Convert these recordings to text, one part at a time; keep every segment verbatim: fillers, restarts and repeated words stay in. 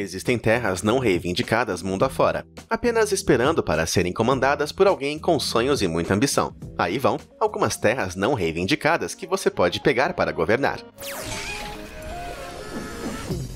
Existem terras não reivindicadas mundo afora, apenas esperando para serem comandadas por alguém com sonhos e muita ambição. Aí vão algumas terras não reivindicadas que você pode pegar para governar.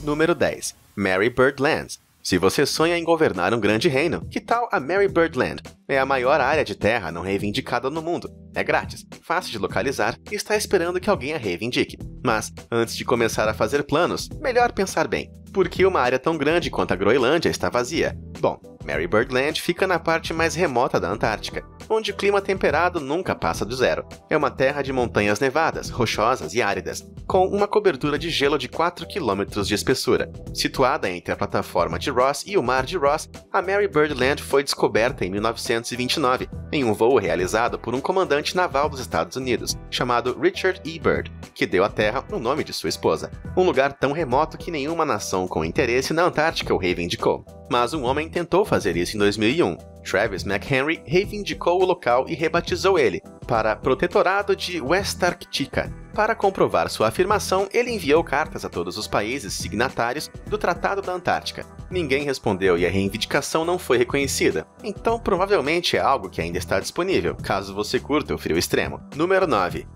Número dez. Marie Byrd Land. Se você sonha em governar um grande reino, que tal a Marie Byrd Land? É a maior área de terra não reivindicada no mundo. É grátis, fácil de localizar e está esperando que alguém a reivindique. Mas, antes de começar a fazer planos, melhor pensar bem. Por que uma área tão grande quanto a Groenlândia está vazia? Bom, Marie Byrd Land fica na parte mais remota da Antártica, onde o clima temperado nunca passa do zero. É uma terra de montanhas nevadas, rochosas e áridas, com uma cobertura de gelo de quatro quilômetros de espessura. Situada entre a plataforma de Ross e o mar de Ross, a Marie Byrd Land foi descoberta em mil novecentos e vinte e nove, em um voo realizado por um comandante naval dos Estados Unidos, chamado Richard E. Byrd, que deu à terra o nome de sua esposa. Um lugar tão remoto que nenhuma nação com interesse na Antártica o reivindicou. Mas um homem tentou fazer isso em dois mil e um. Travis McHenry reivindicou o local e rebatizou ele para Protetorado de Westarctica. Para comprovar sua afirmação, ele enviou cartas a todos os países signatários do Tratado da Antártica. Ninguém respondeu e a reivindicação não foi reconhecida, então provavelmente é algo que ainda está disponível, caso você curta o frio extremo. Número nove.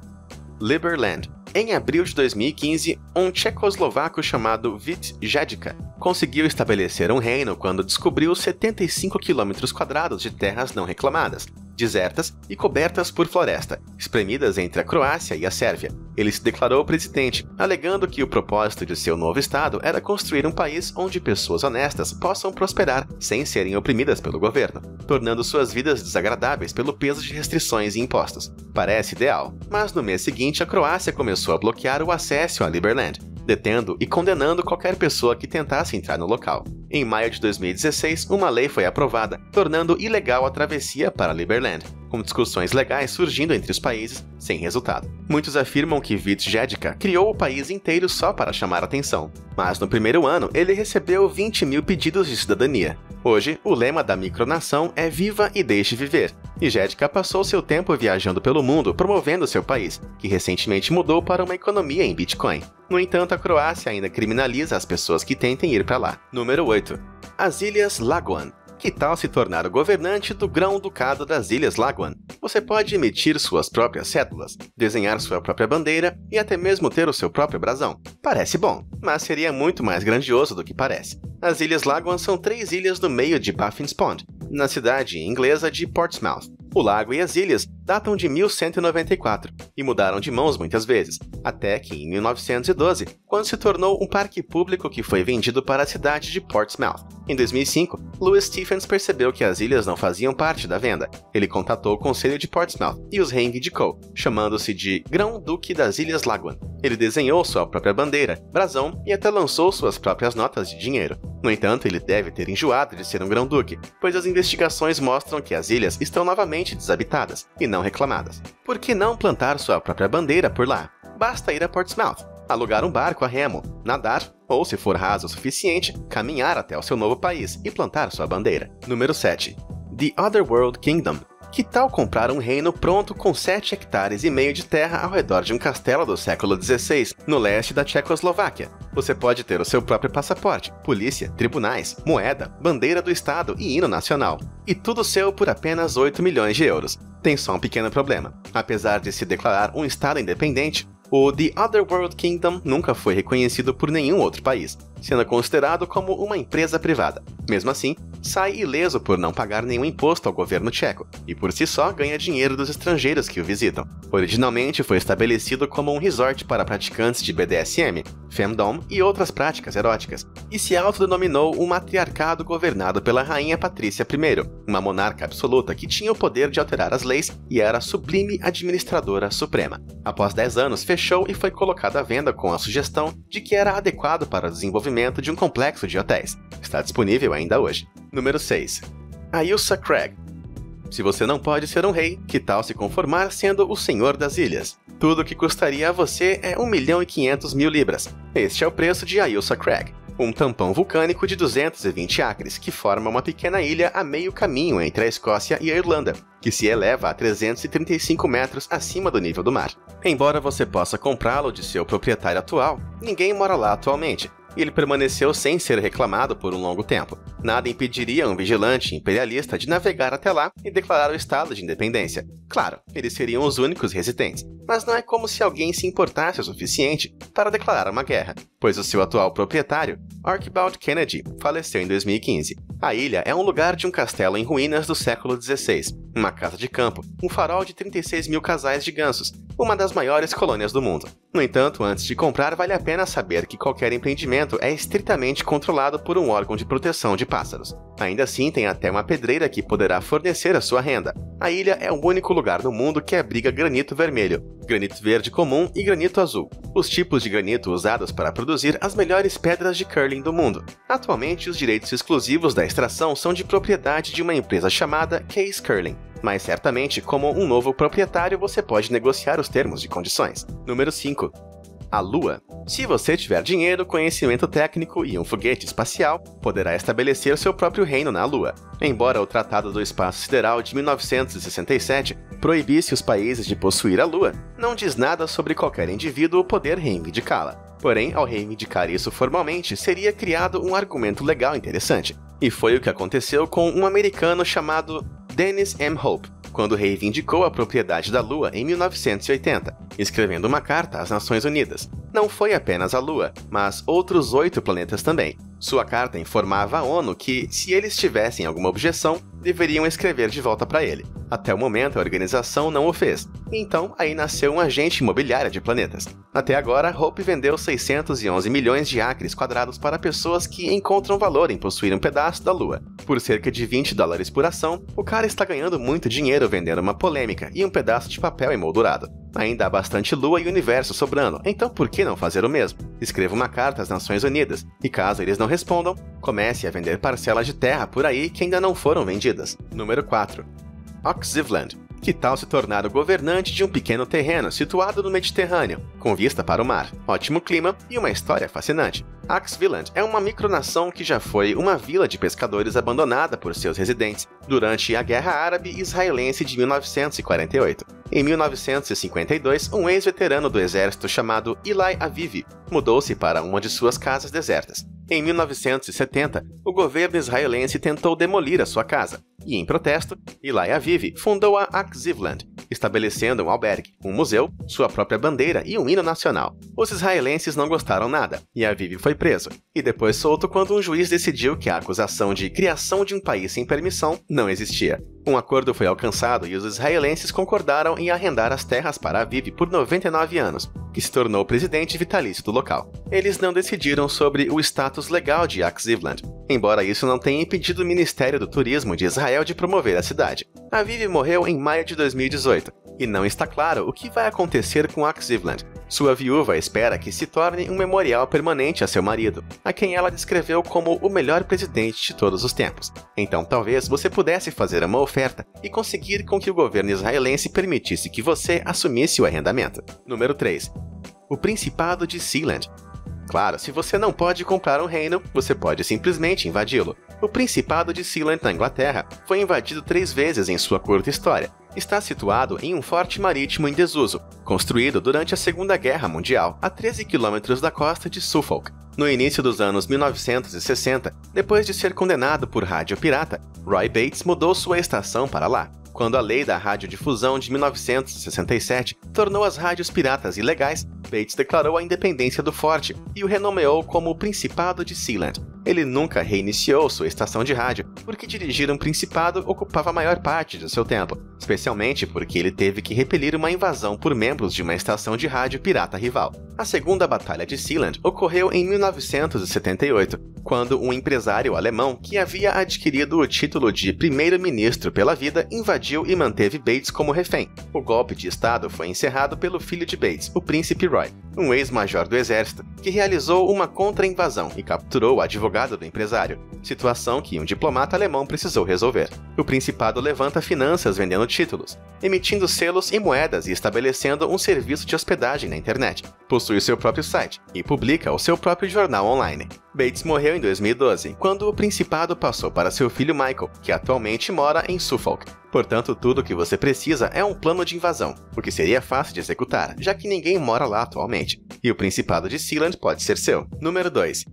Liberland. Em abril de dois mil e quinze, um tchecoslovaco chamado Vít Jedlík conseguiu estabelecer um reino quando descobriu setenta e cinco quilômetros quadrados de terras não reclamadas, desertas e cobertas por floresta, espremidas entre a Croácia e a Sérvia. Ele se declarou presidente, alegando que o propósito de seu novo estado era construir um país onde pessoas honestas possam prosperar sem serem oprimidas pelo governo, tornando suas vidas desagradáveis pelo peso de restrições e impostos. Parece ideal, mas no mês seguinte a Croácia começou a bloquear o acesso a Liberland, detendo e condenando qualquer pessoa que tentasse entrar no local. Em maio de dois mil e dezesseis, uma lei foi aprovada, tornando ilegal a travessia para Liberland, com discussões legais surgindo entre os países, sem resultado. Muitos afirmam que Vít Jedlík criou o país inteiro só para chamar atenção, mas no primeiro ano ele recebeu vinte mil pedidos de cidadania. Hoje, o lema da micronação é Viva e Deixe Viver, e Jedlík passou seu tempo viajando pelo mundo promovendo seu país, que recentemente mudou para uma economia em Bitcoin. No entanto, a Croácia ainda criminaliza as pessoas que tentem ir para lá. Número oito. As Ilhas Lagoan. Que tal se tornar o governante do Grão-Ducado das Ilhas Lagoan? Você pode emitir suas próprias cédulas, desenhar sua própria bandeira e até mesmo ter o seu próprio brasão. Parece bom, mas seria muito mais grandioso do que parece. As Ilhas Lagoan são três ilhas no meio de Baffin's Pond, na cidade inglesa de Portsmouth. O lago e as ilhas datam de mil cento e noventa e quatro e mudaram de mãos muitas vezes, até que em mil novecentos e doze, quando se tornou um parque público que foi vendido para a cidade de Portsmouth. Em dois mil e cinco, Louis Stephens percebeu que as ilhas não faziam parte da venda. Ele contatou o Conselho de Portsmouth e os reivindicou, chamando-se de Grão-Duque das Ilhas Lagoan. Ele desenhou sua própria bandeira, brasão e até lançou suas próprias notas de dinheiro. No entanto, ele deve ter enjoado de ser um grão-duque, pois as investigações mostram que as ilhas estão novamente desabitadas e não reclamadas. Por que não plantar sua própria bandeira por lá? Basta ir a Portsmouth, alugar um barco a remo, nadar ou, se for raso o suficiente, caminhar até o seu novo país e plantar sua bandeira. Número sete. The Otherworld Kingdom. Que tal comprar um reino pronto com sete hectares e meio de terra ao redor de um castelo do século dezesseis, no leste da Tchecoslováquia? Você pode ter o seu próprio passaporte, polícia, tribunais, moeda, bandeira do estado e hino nacional. E tudo seu por apenas oito milhões de euros. Tem só um pequeno problema. Apesar de se declarar um estado independente, o The Otherworld Kingdom nunca foi reconhecido por nenhum outro país, sendo considerado como uma empresa privada. Mesmo assim, sai ileso por não pagar nenhum imposto ao governo tcheco, e por si só ganha dinheiro dos estrangeiros que o visitam. Originalmente foi estabelecido como um resort para praticantes de B D S M, femdom e outras práticas eróticas, e se autodenominou um matriarcado governado pela Rainha Patrícia I, uma monarca absoluta que tinha o poder de alterar as leis e era a sublime administradora suprema. Após dez anos, fechou e foi colocado à venda com a sugestão de que era adequado para o desenvolvimento de um complexo de hotéis. Está disponível ainda hoje. Número seis. Ailsa Craig. Se você não pode ser um rei, que tal se conformar sendo o senhor das ilhas? Tudo o que custaria a você é um milhão e quinhentas mil libras. Este é o preço de Ailsa Craig, um tampão vulcânico de duzentos e vinte acres que forma uma pequena ilha a meio caminho entre a Escócia e a Irlanda, que se eleva a trezentos e trinta e cinco metros acima do nível do mar. Embora você possa comprá-lo de seu proprietário atual, ninguém mora lá atualmente. e ele permaneceu sem ser reclamado por um longo tempo. Nada impediria um vigilante imperialista de navegar até lá e declarar o estado de independência. Claro, eles seriam os únicos resistentes, mas não é como se alguém se importasse o suficiente para declarar uma guerra, pois o seu atual proprietário, Archibald Kennedy, faleceu em dois mil e quinze. A ilha é um lugar de um castelo em ruínas do século dezesseis, uma casa de campo, um farol de trinta e seis mil casais de gansos, uma das maiores colônias do mundo. No entanto, antes de comprar, vale a pena saber que qualquer empreendimento é estritamente controlado por um órgão de proteção de pássaros. Ainda assim, tem até uma pedreira que poderá fornecer a sua renda. A ilha é o único lugar no mundo que abriga granito vermelho, granito verde comum e granito azul, os tipos de granito usados para produzir as melhores pedras de curling do mundo. Atualmente, os direitos exclusivos da extração são de propriedade de uma empresa chamada Case Curling. Mas certamente, como um novo proprietário, você pode negociar os termos de condições. Número cinco. A Lua. Se você tiver dinheiro, conhecimento técnico e um foguete espacial, poderá estabelecer seu próprio reino na Lua. Embora o Tratado do Espaço Sideral de mil novecentos e sessenta e sete proibisse os países de possuir a Lua, não diz nada sobre qualquer indivíduo poder reivindicá-la. Porém, ao reivindicar isso formalmente, seria criado um argumento legal interessante. E foi o que aconteceu com um americano chamado Dennis M. Hope, quando reivindicou a propriedade da Lua em mil novecentos e oitenta, escrevendo uma carta às Nações Unidas. Não foi apenas a Lua, mas outros oito planetas também. Sua carta informava a ONU que, se eles tivessem alguma objeção, deveriam escrever de volta para ele. Até o momento, a organização não o fez. Então, aí nasceu um agente imobiliário de planetas. Até agora, Hope vendeu seiscentos e onze milhões de acres quadrados para pessoas que encontram valor em possuir um pedaço da Lua. Por cerca de vinte dólares por ação, o cara está ganhando muito dinheiro vendendo uma polêmica e um pedaço de papel emoldurado. Ainda há bastante Lua e Universo sobrando, então por que não fazer o mesmo? Escreva uma carta às Nações Unidas, e caso eles não respondam, comece a vender parcelas de terra por aí que ainda não foram vendidas. Número quatro. Akhzivland. Que tal se tornar o governante de um pequeno terreno situado no Mediterrâneo, com vista para o mar, ótimo clima e uma história fascinante? Akhzivland é uma micronação que já foi uma vila de pescadores abandonada por seus residentes durante a Guerra Árabe-Israelense de mil novecentos e quarenta e oito. Em mil novecentos e cinquenta e dois, um ex-veterano do exército chamado Eli Avivi mudou-se para uma de suas casas desertas. Em mil novecentos e setenta, o governo israelense tentou demolir a sua casa, e em protesto, Eli Avivi fundou a Akhzivland, estabelecendo um albergue, um museu, sua própria bandeira e um hino nacional. Os israelenses não gostaram nada, e Avivi foi preso, e depois solto quando um juiz decidiu que a acusação de criação de um país sem permissão não existia. Um acordo foi alcançado e os israelenses concordaram em arrendar as terras para Avivi por noventa e nove anos, que se tornou presidente vitalício do local. Eles não decidiram sobre o status legal de Akhzivland, embora isso não tenha impedido o Ministério do Turismo de Israel de promover a cidade. Avivi morreu em maio de dois mil e dezoito, e não está claro o que vai acontecer com Akhzivland. Sua viúva espera que se torne um memorial permanente a seu marido, a quem ela descreveu como o melhor presidente de todos os tempos. Então talvez você pudesse fazer uma oferta e conseguir com que o governo israelense permitisse que você assumisse o arrendamento. Número três. O Principado de Sealand. Claro, se você não pode comprar um reino, você pode simplesmente invadi-lo. O Principado de Sealand, na Inglaterra, foi invadido três vezes em sua curta história. Está situado em um forte marítimo em desuso, construído durante a Segunda Guerra Mundial, a treze quilômetros da costa de Suffolk. No início dos anos mil novecentos e sessenta, depois de ser condenado por rádio pirata, Roy Bates mudou sua estação para lá. Quando a lei da radiodifusão de mil novecentos e sessenta e sete tornou as rádios piratas ilegais, Bates declarou a independência do forte e o renomeou como o Principado de Sealand. Ele nunca reiniciou sua estação de rádio, porque dirigir um principado ocupava a maior parte do seu tempo, especialmente porque ele teve que repelir uma invasão por membros de uma estação de rádio pirata rival. A Segunda Batalha de Sealand ocorreu em mil novecentos e setenta e oito, quando um empresário alemão que havia adquirido o título de primeiro-ministro pela vida invadiu e manteve Bates como refém. O golpe de Estado foi encerrado pelo filho de Bates, o príncipe Roy, um ex-major do exército, que realizou uma contra-invasão e capturou o advogado advogado do empresário, situação que um diplomata alemão precisou resolver. O Principado levanta finanças vendendo títulos, emitindo selos e moedas e estabelecendo um serviço de hospedagem na internet. Possui seu próprio site e publica o seu próprio jornal online. Bates morreu em dois mil e doze, quando o Principado passou para seu filho Michael, que atualmente mora em Suffolk. Portanto, tudo o que você precisa é um plano de invasão, o que seria fácil de executar, já que ninguém mora lá atualmente, e o Principado de Sealand pode ser seu. Número dois.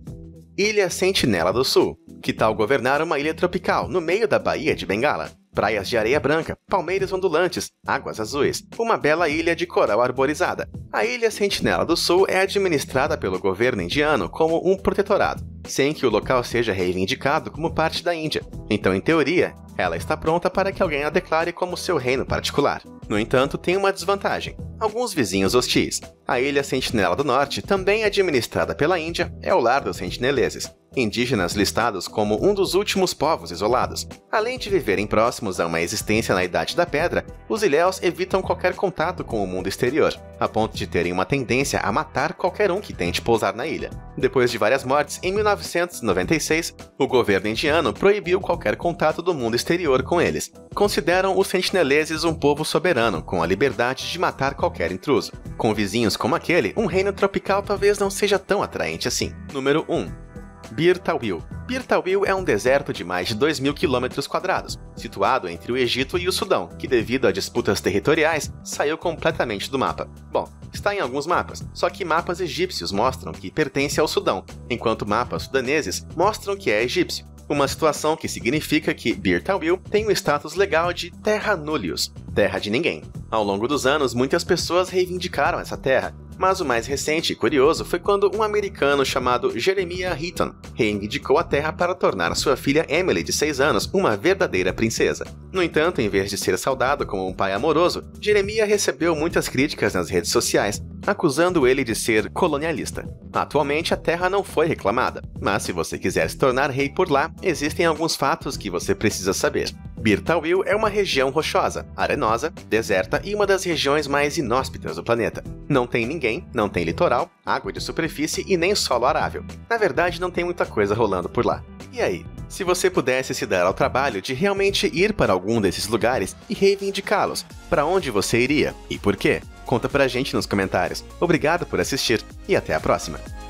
Ilha Sentinela do Sul. Que tal governar uma ilha tropical no meio da Baía de Bengala? Praias de areia branca, palmeiras ondulantes, águas azuis, uma bela ilha de coral arborizada. A Ilha Sentinela do Sul é administrada pelo governo indiano como um protetorado, sem que o local seja reivindicado como parte da Índia. Então, em teoria, ela está pronta para que alguém a declare como seu reino particular. No entanto, tem uma desvantagem: alguns vizinhos hostis. A Ilha Sentinela do Norte, também administrada pela Índia, é o lar dos sentineleses, indígenas listados como um dos últimos povos isolados. Além de viverem próximos a uma existência na Idade da Pedra, os ilhéus evitam qualquer contato com o mundo exterior, a ponto de terem uma tendência a matar qualquer um que tente pousar na ilha. Depois de várias mortes, em mil novecentos e noventa e seis, o governo indiano proibiu qualquer contato do mundo exterior com eles. Consideram os sentineleses um povo soberano, com a liberdade de matar qualquer intruso. Com vizinhos como aquele, um reino tropical talvez não seja tão atraente assim. Número um. Bir Tawil. Bir Tawil é um deserto de mais de dois mil quilômetros quadrados, situado entre o Egito e o Sudão, que devido a disputas territoriais, saiu completamente do mapa. Bom, está em alguns mapas, só que mapas egípcios mostram que pertence ao Sudão, enquanto mapas sudaneses mostram que é egípcio. Uma situação que significa que Bir Tawil tem o status legal de terra nullius, terra de ninguém. Ao longo dos anos, muitas pessoas reivindicaram essa terra, mas o mais recente e curioso foi quando um americano chamado Jeremiah Heaton reivindicou a terra para tornar sua filha Emily, de seis anos, uma verdadeira princesa. No entanto, em vez de ser saudado como um pai amoroso, Jeremiah recebeu muitas críticas nas redes sociais, acusando ele de ser colonialista. Atualmente, a terra não foi reclamada, mas se você quiser se tornar rei por lá, existem alguns fatos que você precisa saber. Bir Tawil é uma região rochosa, arenosa, deserta e uma das regiões mais inóspitas do planeta. Não tem ninguém, não tem litoral, água de superfície e nem solo arável. Na verdade, não tem muita coisa rolando por lá. E aí? Se você pudesse se dar ao trabalho de realmente ir para algum desses lugares e reivindicá-los, para onde você iria e por quê? Conta pra gente nos comentários. Obrigado por assistir e até a próxima!